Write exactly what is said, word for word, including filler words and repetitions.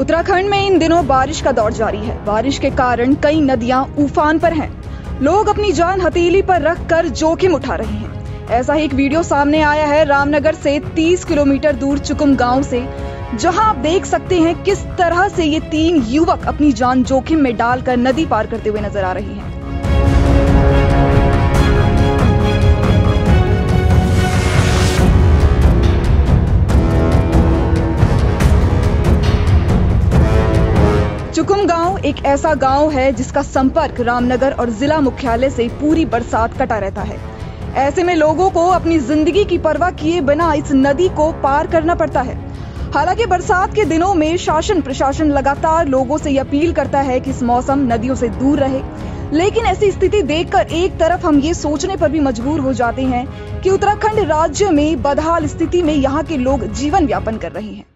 उत्तराखंड में इन दिनों बारिश का दौर जारी है। बारिश के कारण कई नदियां उफान पर हैं। लोग अपनी जान हथेली पर रखकर जोखिम उठा रहे हैं। ऐसा ही एक वीडियो सामने आया है रामनगर से तीस किलोमीटर दूर चुकुम गांव से, जहां आप देख सकते हैं किस तरह से ये तीन युवक अपनी जान जोखिम में डालकर नदी पार करते हुए नजर आ रहे हैं। चुकुम गांव एक ऐसा गांव है जिसका संपर्क रामनगर और जिला मुख्यालय से पूरी बरसात कटा रहता है। ऐसे में लोगों को अपनी जिंदगी की परवाह किए बिना इस नदी को पार करना पड़ता है। हालांकि बरसात के दिनों में शासन प्रशासन लगातार लोगों से अपील करता है कि इस मौसम नदियों से दूर रहे, लेकिन ऐसी स्थिति देखकर एक तरफ हम ये सोचने पर भी मजबूर हो जाते हैं कि उत्तराखंड राज्य में बदहाल स्थिति में यहाँ के लोग जीवन यापन कर रहे हैं।